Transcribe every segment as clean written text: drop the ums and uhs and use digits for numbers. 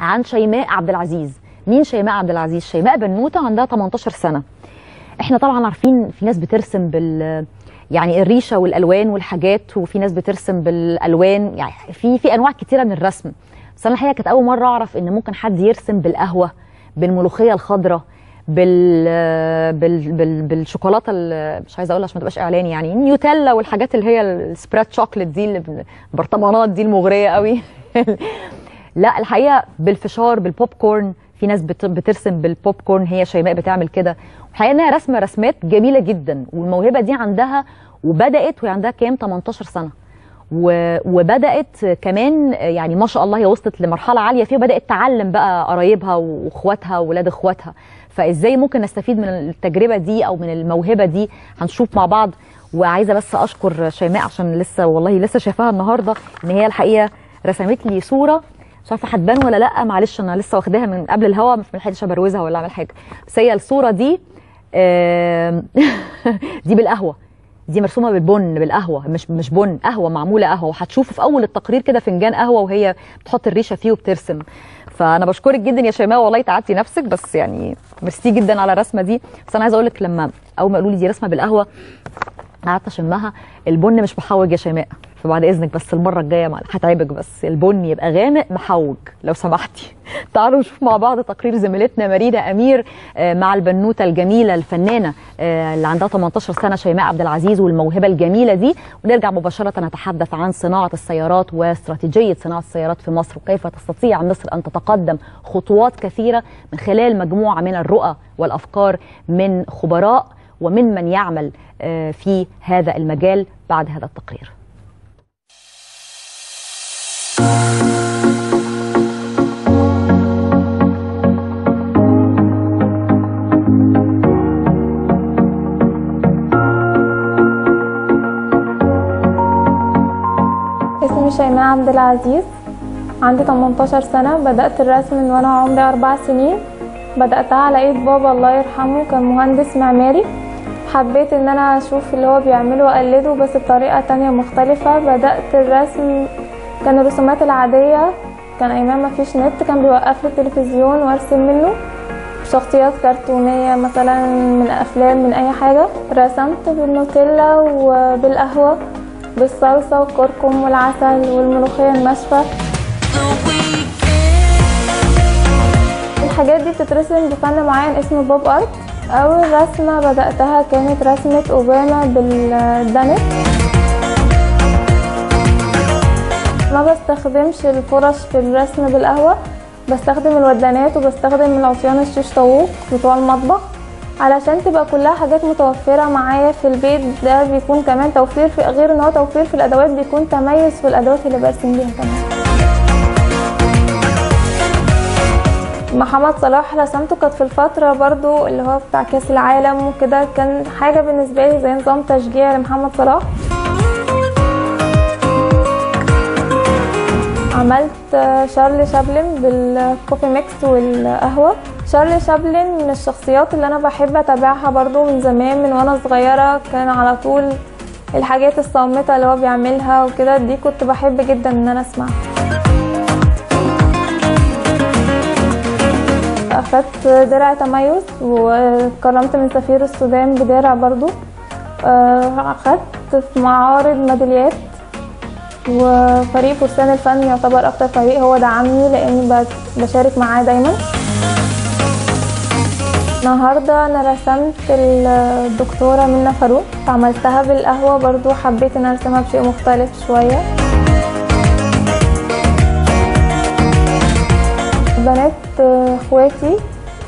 عن شيماء عبد العزيز. مين شيماء عبد العزيز؟ شيماء بنوته عندها 18 سنه. احنا طبعا عارفين في ناس بترسم بال يعني الريشه والالوان والحاجات، وفي ناس بترسم بالالوان، يعني في انواع كتيره من الرسم. بس انا الحقيقه كانت اول مره اعرف ان ممكن حد يرسم بالقهوه، بالملوخيه الخضراء، بالشوكولاته، مش عايزه اقول عشان ما تبقاش اعلان، يعني النيوتيلا والحاجات اللي هي السبرات شوكليت دي، البرطمانات دي المغريه قوي. لا الحقيقه بالفشار، بالبوب كورن، في ناس بترسم بالبوب كورن، هي شيماء بتعمل كده. الحقيقه انها رسمه رسمات جميله جدا، والموهبه دي عندها، وبدات وهي عندها كام؟ 18 سنه. وبدات كمان يعني ما شاء الله هي وصلت لمرحله عاليه فيها، وبدات تعلم بقى قرايبها واخواتها واولاد اخواتها. فازاي ممكن نستفيد من التجربه دي او من الموهبه دي هنشوف مع بعض. وعايزه بس اشكر شيماء عشان لسه والله لسه شايفاها النهارده، ان هي الحقيقه رسمت لي صوره مش عارفه هتبان ولا لا، معلش انا لسه واخداها من قبل الهوا، مش ملحقتش ابروزها ولا اعمل حاجه. بس هي الصوره دي دي بالقهوه، دي مرسومه بالبن، بالقهوه، مش بن، قهوه، معموله قهوه. وهتشوفوا في اول التقرير كده فنجان قهوه وهي بتحط الريشه فيه وبترسم. فانا بشكرك جدا يا شيماء، والله تعبتي نفسك، بس يعني ميرسي جدا على الرسمه دي. بس انا عايزه اقول لك، لما اول ما قالوا لي دي رسمه بالقهوه قعدت اشمها. البن مش محوج يا شيماء، فبعد اذنك بس المره الجايه هتعبك، بس البن يبقى غامق محوج لو سمحتي. تعالوا نشوف مع بعض تقرير زميلتنا مارينا امير مع البنوته الجميله الفنانه اللي عندها 18 سنه شيماء عبد العزيز والموهبه الجميله دي، ونرجع مباشره نتحدث عن صناعه السيارات واستراتيجيه صناعه السيارات في مصر، وكيف تستطيع مصر ان تتقدم خطوات كثيره من خلال مجموعه من الرؤى والافكار من خبراء وممن يعمل في هذا المجال بعد هذا التقرير. اسمي شيماء عبد العزيز، عندي 18 سنة. بدأت الرسم من وأنا عمري 4 سنين، بدأتها على إيد بابا الله يرحمه، كان مهندس معماري. حبيت ان انا اشوف اللي هو بيعمله واقلده بس بطريقه تانية مختلفه. بدات الرسم كان الرسومات العاديه، كان ايام ما فيش نت، كان بيوقف لي التلفزيون وارسم منه شخصيات كرتونيه مثلا من افلام من اي حاجه. رسمت بالنوتيلا وبالقهوه، بالصلصه والكركم والعسل والملوخيه الناشفه. الحاجات دي بتترسم بفن معين اسمه بوب ارت. أول رسمة بدأتها كانت رسمة أوباما بالدنس. ما بستخدمش الفرش في الرسم بالقهوة، بستخدم الودانات وبستخدم العصيان الشيش طاووق بتوع المطبخ، علشان تبقى كلها حاجات متوفرة معايا في البيت. ده بيكون كمان توفير، في غير ان هو توفير في الأدوات، بيكون تميز في الأدوات اللي برسم بيها كمان. محمد صلاح رسمته كانت في الفترة برضو اللي هو بتاع كاس العالم وكده، كان حاجة بالنسبة لي زي نظام تشجيع لمحمد صلاح. عملت شارلي شابلن بالكوفي ميكس والقهوة. شارلي شابلن من الشخصيات اللي أنا بحب أتابعها برضو من زمان، من وأنا صغيرة كان على طول الحاجات الصامتة اللي هو بيعملها وكده، دي كنت بحب جدا إن أنا أسمعها. أخدت درع تميز واتكرمت من سفير السودان بدرع برضو. أخدت في معارض ميداليات، وفريق فستان الفن يعتبر أكتر فريق هو دعمني لأني بشارك معاه دايما. النهارده أنا رسمت الدكتورة منة فاروق، عملتها بالقهوة برضو، حبيت إن أنا أرسمها بشيء مختلف شوية. بنات اخواتي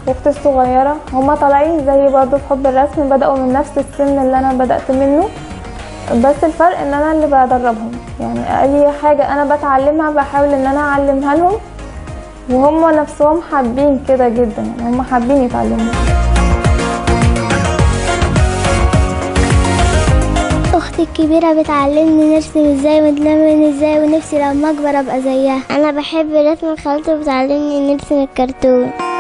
واختي الصغيره هما طالعين زي برضه في حب الرسم، بداوا من نفس السن اللي انا بدات منه، بس الفرق ان انا اللي بدربهم. يعني اي حاجه انا بتعلمها بحاول ان انا اعلمها لهم، وهم نفسهم حابين كده جدا، يعني هم حابين يتعلموا. اختي الكبيره بتعلمني نرسم ازاي ونلون ازاي، ونفسي لما اكبر ابقى زيها. انا بحب رسم الخياطه وبتعلمني نرسم الكرتون.